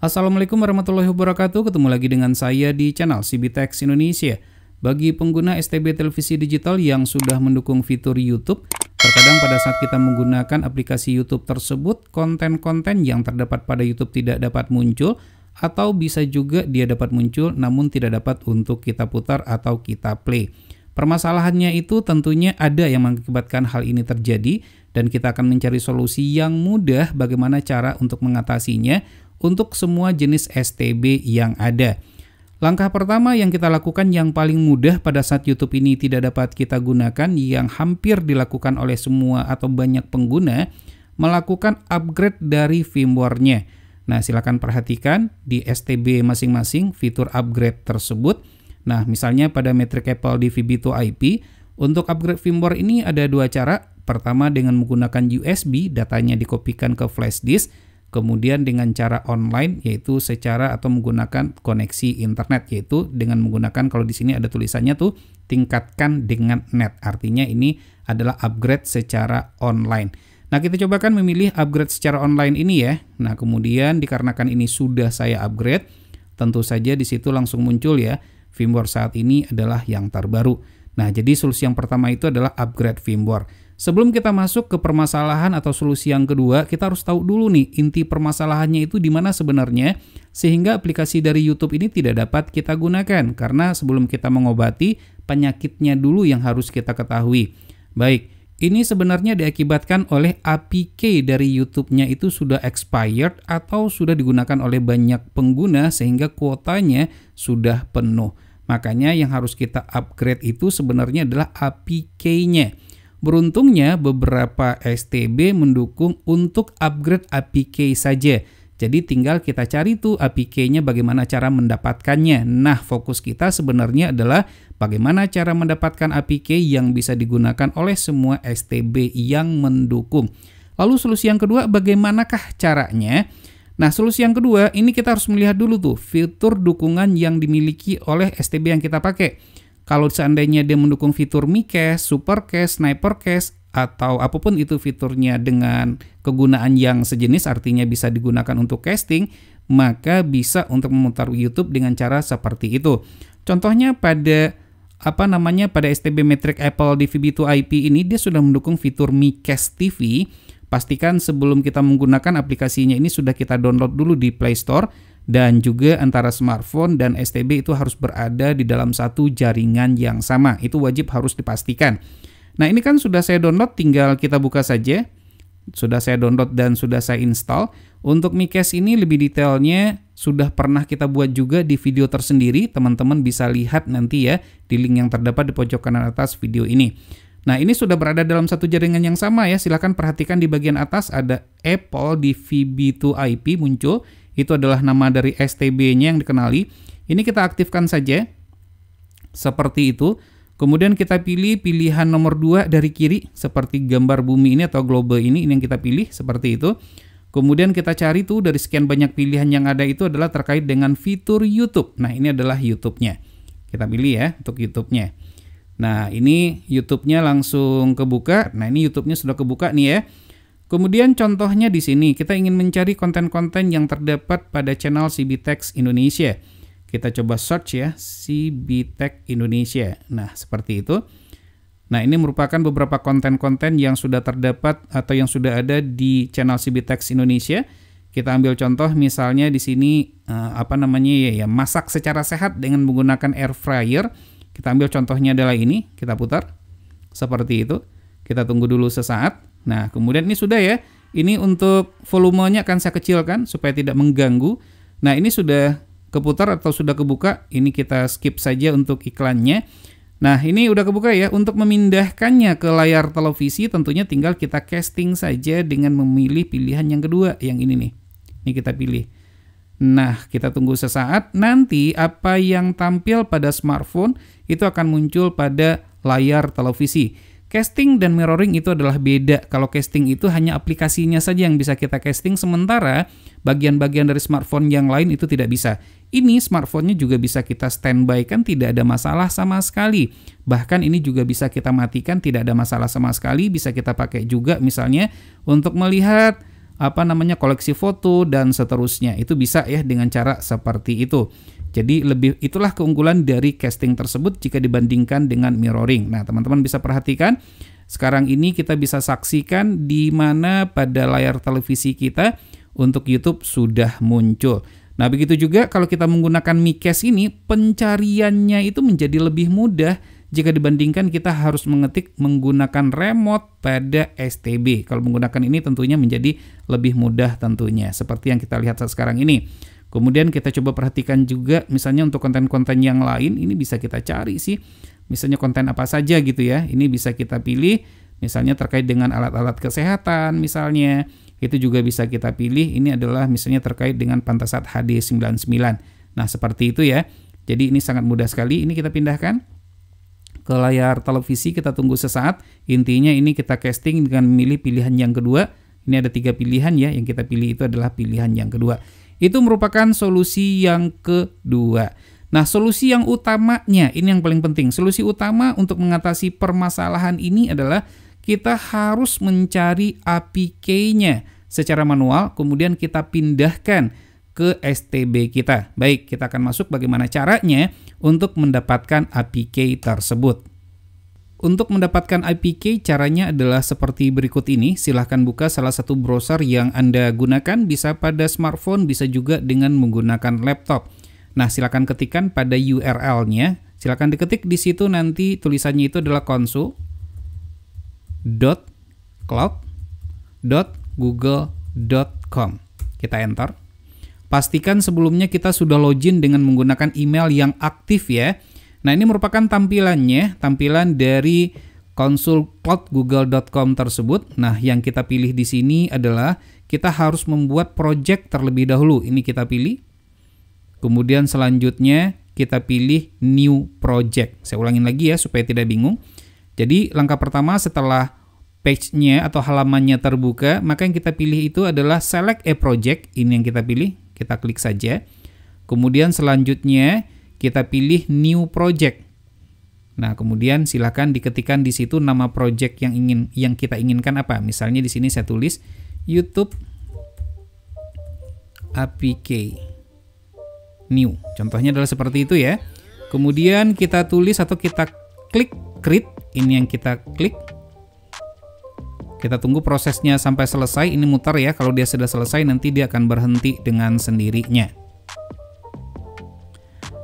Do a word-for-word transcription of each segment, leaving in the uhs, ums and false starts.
Assalamualaikum warahmatullahi wabarakatuh. Ketemu lagi dengan saya di channel CBTech Indonesia. Bagi pengguna S T B televisi digital yang sudah mendukung fitur YouTube, terkadang pada saat kita menggunakan aplikasi YouTube tersebut, konten-konten yang terdapat pada YouTube tidak dapat muncul, atau bisa juga dia dapat muncul namun tidak dapat untuk kita putar atau kita play. Permasalahannya itu tentunya ada yang mengakibatkan hal ini terjadi, dan kita akan mencari solusi yang mudah bagaimana cara untuk mengatasinya untuk semua jenis S T B yang ada. Langkah pertama yang kita lakukan yang paling mudah pada saat YouTube ini tidak dapat kita gunakan, yang hampir dilakukan oleh semua atau banyak pengguna, melakukan upgrade dari firmware-nya. Nah, silakan perhatikan di S T B masing-masing fitur upgrade tersebut. Nah, misalnya pada Matrix Apple D V B two I P, untuk upgrade firmware ini ada dua cara. Pertama, dengan menggunakan U S B, datanya dikopikan ke flash disk. Kemudian dengan cara online, yaitu secara atau menggunakan koneksi internet, yaitu dengan menggunakan, kalau di sini ada tulisannya tuh, tingkatkan dengan net. Artinya ini adalah upgrade secara online. Nah, kita coba kan memilih upgrade secara online ini ya. Nah, kemudian dikarenakan ini sudah saya upgrade, tentu saja di situ langsung muncul ya, firmware saat ini adalah yang terbaru. Nah, jadi solusi yang pertama itu adalah upgrade firmware. Sebelum kita masuk ke permasalahan atau solusi yang kedua, kita harus tahu dulu nih inti permasalahannya itu di mana sebenarnya, sehingga aplikasi dari YouTube ini tidak dapat kita gunakan, karena sebelum kita mengobati penyakitnya dulu yang harus kita ketahui. Baik, ini sebenarnya diakibatkan oleh A P K dari YouTube-nya itu sudah expired atau sudah digunakan oleh banyak pengguna sehingga kuotanya sudah penuh. Makanya yang harus kita upgrade itu sebenarnya adalah A P K-nya. Beruntungnya beberapa S T B mendukung untuk upgrade A P K saja. Jadi tinggal kita cari tuh A P K-nya bagaimana cara mendapatkannya. Nah, fokus kita sebenarnya adalah bagaimana cara mendapatkan A P K yang bisa digunakan oleh semua S T B yang mendukung. Lalu solusi yang kedua, bagaimanakah caranya? Nah, solusi yang kedua ini kita harus melihat dulu tuh fitur dukungan yang dimiliki oleh S T B yang kita pakai. Kalau seandainya dia mendukung fitur MiCast, SuperCast, SniperCast, atau apapun itu fiturnya dengan kegunaan yang sejenis, artinya bisa digunakan untuk casting, maka bisa untuk memutar YouTube dengan cara seperti itu. Contohnya pada apa namanya pada S T B Matrix Apple D V B two I P ini, dia sudah mendukung fitur MiCast T V. Pastikan sebelum kita menggunakan aplikasinya ini sudah kita download dulu di Play Store, dan juga antara smartphone dan S T B itu harus berada di dalam satu jaringan yang sama. Itu wajib harus dipastikan. Nah, ini kan sudah saya download, tinggal kita buka saja. Sudah saya download dan sudah saya install. Untuk MiCast ini lebih detailnya sudah pernah kita buat juga di video tersendiri. Teman-teman bisa lihat nanti ya di link yang terdapat di pojok kanan atas video ini. Nah, ini sudah berada dalam satu jaringan yang sama ya. Silahkan perhatikan di bagian atas ada Apple D V B two I P muncul. Itu adalah nama dari S T B-nya yang dikenali. Ini kita aktifkan saja. Seperti itu. Kemudian kita pilih pilihan nomor dua dari kiri. Seperti gambar bumi ini atau globe ini. Ini yang kita pilih. Seperti itu. Kemudian kita cari tuh dari sekian banyak pilihan yang ada itu adalah terkait dengan fitur YouTube. Nah, ini adalah YouTube-nya. Kita pilih ya untuk YouTube-nya. Nah, ini YouTube-nya langsung kebuka. Nah, ini YouTube-nya sudah kebuka nih ya. Kemudian contohnya di sini, kita ingin mencari konten-konten yang terdapat pada channel CBTech Indonesia. Kita coba search ya, CBTech Indonesia. Nah, seperti itu. Nah, ini merupakan beberapa konten-konten yang sudah terdapat atau yang sudah ada di channel CBTech Indonesia. Kita ambil contoh misalnya di sini, apa namanya ya, ya masak secara sehat dengan menggunakan air fryer. Kita ambil contohnya adalah ini, kita putar seperti itu. Kita tunggu dulu sesaat. Nah, kemudian ini sudah ya. Ini untuk volumenya akan saya kecilkan supaya tidak mengganggu. Nah, ini sudah keputar atau sudah kebuka. Ini kita skip saja untuk iklannya. Nah, ini udah kebuka ya. Untuk memindahkannya ke layar televisi tentunya tinggal kita casting saja dengan memilih pilihan yang kedua, yang ini nih. Ini kita pilih. Nah, kita tunggu sesaat. Nanti apa yang tampil pada smartphone itu akan muncul pada layar televisi. Casting dan mirroring itu adalah beda. Kalau casting itu hanya aplikasinya saja yang bisa kita casting, sementara bagian-bagian dari smartphone yang lain itu tidak bisa. Ini smartphone-nya juga bisa kita standby, kan tidak ada masalah sama sekali. Bahkan ini juga bisa kita matikan, tidak ada masalah sama sekali. Bisa kita pakai juga misalnya untuk melihat apa namanya koleksi foto dan seterusnya. Itu bisa ya dengan cara seperti itu. Jadi lebih itulah keunggulan dari casting tersebut jika dibandingkan dengan mirroring. Nah, teman-teman bisa perhatikan sekarang ini kita bisa saksikan di mana pada layar televisi kita untuk YouTube sudah muncul. Nah, begitu juga kalau kita menggunakan MiCast ini, pencariannya itu menjadi lebih mudah jika dibandingkan kita harus mengetik menggunakan remote pada S T B. Kalau menggunakan ini tentunya menjadi lebih mudah tentunya, seperti yang kita lihat saat sekarang ini. Kemudian kita coba perhatikan juga misalnya untuk konten-konten yang lain, ini bisa kita cari sih. Misalnya konten apa saja gitu ya, ini bisa kita pilih misalnya terkait dengan alat-alat kesehatan misalnya. Itu juga bisa kita pilih, ini adalah misalnya terkait dengan Pantesat H D sembilan sembilan. Nah seperti itu ya, jadi ini sangat mudah sekali, ini kita pindahkan ke layar televisi, kita tunggu sesaat. Intinya ini kita casting dengan memilih pilihan yang kedua. Ini ada tiga pilihan ya, yang kita pilih itu adalah pilihan yang kedua. Itu merupakan solusi yang kedua. Nah, solusi yang utamanya, ini yang paling penting. Solusi utama untuk mengatasi permasalahan ini adalah kita harus mencari A P K-nya secara manual, kemudian kita pindahkan ke S T B kita. Baik, kita akan masuk bagaimana caranya untuk mendapatkan A P K tersebut. Untuk mendapatkan A P K caranya adalah seperti berikut ini. Silahkan buka salah satu browser yang Anda gunakan, bisa pada smartphone, bisa juga dengan menggunakan laptop. Nah, silahkan ketikkan pada U R L-nya. Silahkan diketik di situ, nanti tulisannya itu adalah console dot cloud dot google dot com. Kita enter. Pastikan sebelumnya kita sudah login dengan menggunakan email yang aktif ya. Nah ini merupakan tampilannya, tampilan dari console dot cloud google dot com tersebut. Nah yang kita pilih di sini adalah kita harus membuat project terlebih dahulu. Ini kita pilih. Kemudian selanjutnya kita pilih new project. Saya ulangin lagi ya supaya tidak bingung. Jadi langkah pertama setelah page-nya atau halamannya terbuka, maka yang kita pilih itu adalah select a project. Ini yang kita pilih. Kita klik saja. Kemudian selanjutnya kita pilih new project. Nah, kemudian silakan diketikkan di situ nama project yang ingin yang kita inginkan apa. Misalnya di sini saya tulis YouTube A P K new. Contohnya adalah seperti itu ya. Kemudian kita tulis atau kita klik create. Ini yang kita klik. Kita tunggu prosesnya sampai selesai, ini mutar ya, kalau dia sudah selesai nanti dia akan berhenti dengan sendirinya.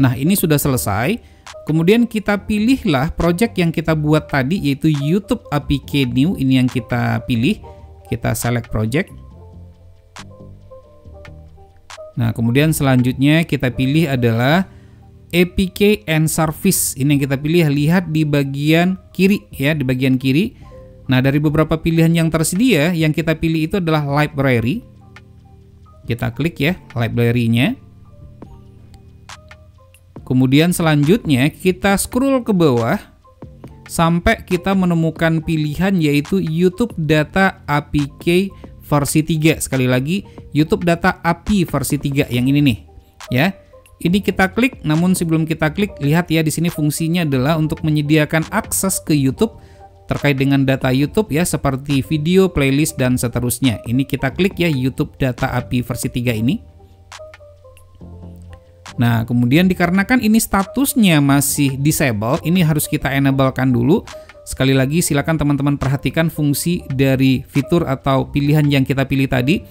Nah ini sudah selesai, kemudian kita pilihlah project yang kita buat tadi yaitu YouTube A P K New, ini yang kita pilih, kita select project. Nah kemudian selanjutnya kita pilih adalah A P K and Service, ini yang kita pilih, lihat di bagian kiri ya, di bagian kiri. Nah, dari beberapa pilihan yang tersedia, yang kita pilih itu adalah library. Kita klik ya, library-nya. Kemudian selanjutnya, kita scroll ke bawah sampai kita menemukan pilihan yaitu YouTube Data A P I versi tiga. Sekali lagi, YouTube Data A P I versi tiga yang ini nih, ya. Ini kita klik, namun sebelum kita klik, lihat ya di sini fungsinya adalah untuk menyediakan akses ke YouTube terkait dengan data YouTube ya, seperti video, playlist, dan seterusnya. Ini kita klik ya, YouTube Data A P I versi tiga ini. Nah, kemudian dikarenakan ini statusnya masih disable, ini harus kita enable-kan dulu. Sekali lagi, silakan teman-teman perhatikan fungsi dari fitur atau pilihan yang kita pilih tadi.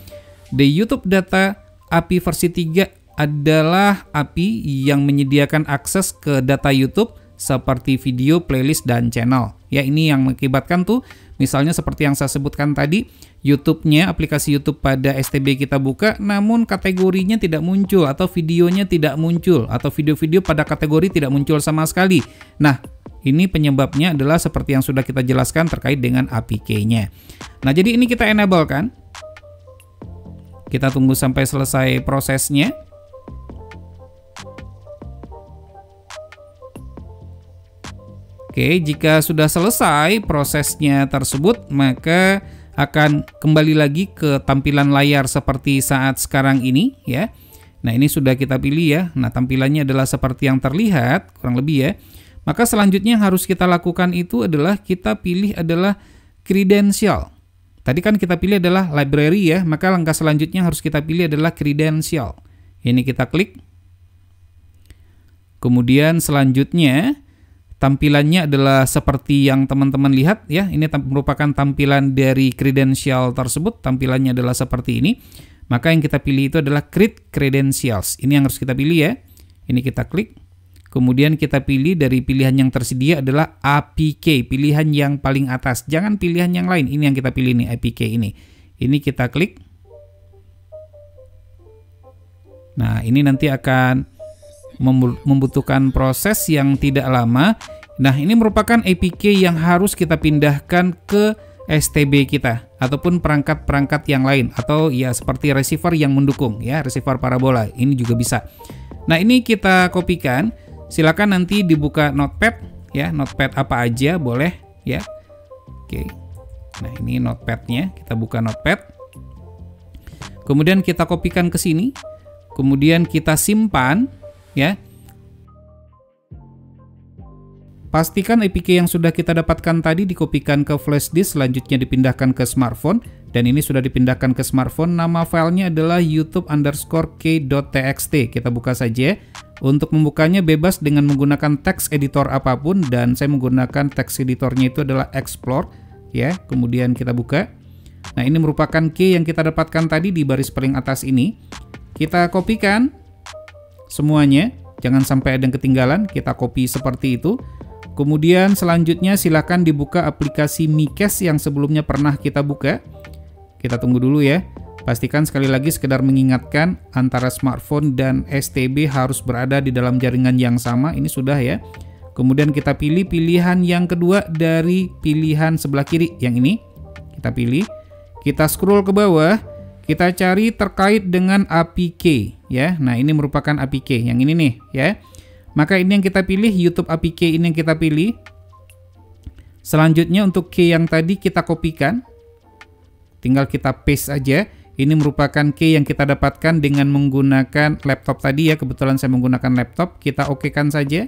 The YouTube Data A P I versi tiga adalah A P I yang menyediakan akses ke data YouTube seperti video, playlist, dan channel. Ya, ini yang mengakibatkan tuh, misalnya seperti yang saya sebutkan tadi, YouTube-nya, aplikasi YouTube pada S T B kita buka, namun kategorinya tidak muncul, atau videonya tidak muncul, atau video-video pada kategori tidak muncul sama sekali. Nah, ini penyebabnya adalah seperti yang sudah kita jelaskan terkait dengan A P K-nya. Nah, jadi ini kita enable kan? Kita tunggu sampai selesai prosesnya. Oke, jika sudah selesai prosesnya tersebut, maka akan kembali lagi ke tampilan layar seperti saat sekarang ini ya. Nah, ini sudah kita pilih ya. Nah, tampilannya adalah seperti yang terlihat, kurang lebih ya. Maka selanjutnya yang harus kita lakukan itu adalah kita pilih adalah credential. Tadi kan kita pilih adalah library ya, maka langkah selanjutnya harus kita pilih adalah credential. Ini kita klik. Kemudian selanjutnya tampilannya adalah seperti yang teman-teman lihat ya. Ini merupakan tampilan dari credential tersebut. Tampilannya adalah seperti ini. Maka yang kita pilih itu adalah create credentials. Ini yang harus kita pilih ya. Ini kita klik. Kemudian kita pilih dari pilihan yang tersedia adalah A P K, pilihan yang paling atas. Jangan pilihan yang lain. Ini yang kita pilih nih, A P K ini. Ini kita klik. Nah, ini nanti akan membutuhkan proses yang tidak lama. Nah, ini merupakan A P K yang harus kita pindahkan ke S T B kita ataupun perangkat-perangkat yang lain, atau ya seperti receiver yang mendukung ya, receiver parabola. Ini juga bisa. Nah, ini kita kopikan. Silakan nanti dibuka notepad ya, notepad apa aja boleh ya. Oke. Nah, ini notepadnya, kita buka notepad. Kemudian kita kopikan ke sini. Kemudian kita simpan. Ya. Pastikan A P K yang sudah kita dapatkan tadi dikopikan ke flash disk, selanjutnya dipindahkan ke smartphone, dan ini sudah dipindahkan ke smartphone. Nama filenya adalah YouTube Underscore Key.txt. Kita buka saja. Untuk membukanya bebas dengan menggunakan text editor apapun, dan saya menggunakan text editornya itu adalah Explore. Ya, kemudian kita buka. Nah, ini merupakan key yang kita dapatkan tadi di baris paling atas ini. Kita kopikan semuanya, jangan sampai ada yang ketinggalan. Kita copy seperti itu. Kemudian selanjutnya silakan dibuka aplikasi MiCast yang sebelumnya pernah kita buka. Kita tunggu dulu ya. Pastikan sekali lagi, sekedar mengingatkan, antara smartphone dan S T B harus berada di dalam jaringan yang sama. Ini sudah ya. Kemudian kita pilih pilihan yang kedua dari pilihan sebelah kiri, yang ini. Kita pilih. Kita scroll ke bawah. Kita cari terkait dengan A P K ya. Nah, ini merupakan A P K yang ini nih ya. Maka ini yang kita pilih, YouTube A P K ini yang kita pilih. Selanjutnya untuk key yang tadi kita kopikan. Tinggal kita paste aja. Ini merupakan key yang kita dapatkan dengan menggunakan laptop tadi ya. Kebetulan saya menggunakan laptop. Kita okekan saja.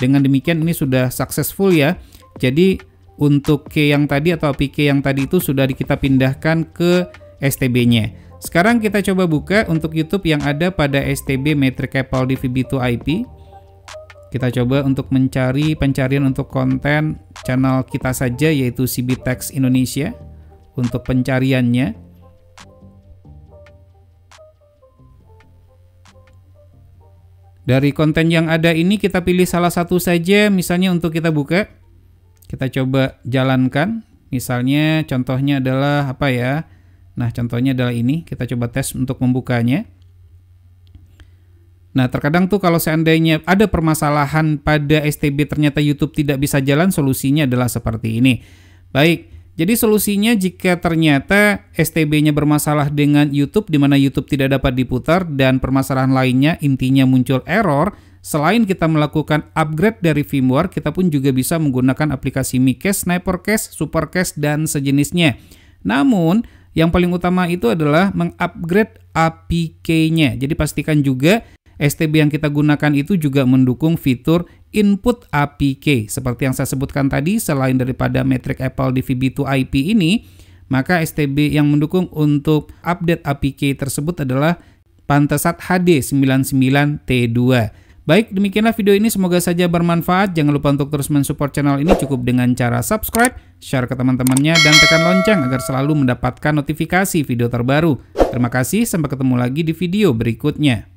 Dengan demikian ini sudah successful ya. Jadi untuk key yang tadi atau A P K yang tadi itu sudah kita pindahkan ke S T B-nya. Sekarang kita coba buka untuk YouTube yang ada pada S T B Matrix Apple D V B two I P. Kita coba untuk mencari pencarian untuk konten channel kita saja, yaitu C B Tech Indonesia untuk pencariannya. Dari konten yang ada ini kita pilih salah satu saja misalnya untuk kita buka. Kita coba jalankan. Misalnya contohnya adalah apa ya? Nah, contohnya adalah ini. Kita coba tes untuk membukanya. Nah, terkadang tuh kalau seandainya ada permasalahan pada S T B ternyata YouTube tidak bisa jalan, solusinya adalah seperti ini. Baik, jadi solusinya jika ternyata S T B-nya bermasalah dengan YouTube, di mana YouTube tidak dapat diputar dan permasalahan lainnya, intinya muncul error. Selain kita melakukan upgrade dari firmware, kita pun juga bisa menggunakan aplikasi MiCast, SniperCast, SuperCast, dan sejenisnya. Namun, yang paling utama itu adalah mengupgrade A P K-nya. Jadi pastikan juga S T B yang kita gunakan itu juga mendukung fitur input A P K. Seperti yang saya sebutkan tadi, selain daripada Matrix Apple D V B two I P ini, maka S T B yang mendukung untuk update A P K tersebut adalah Pantesat H D sembilan sembilan T dua. Baik, demikianlah video ini, semoga saja bermanfaat. Jangan lupa untuk terus mensupport channel ini cukup dengan cara subscribe, share ke teman-temannya, dan tekan lonceng agar selalu mendapatkan notifikasi video terbaru. Terima kasih, sampai ketemu lagi di video berikutnya.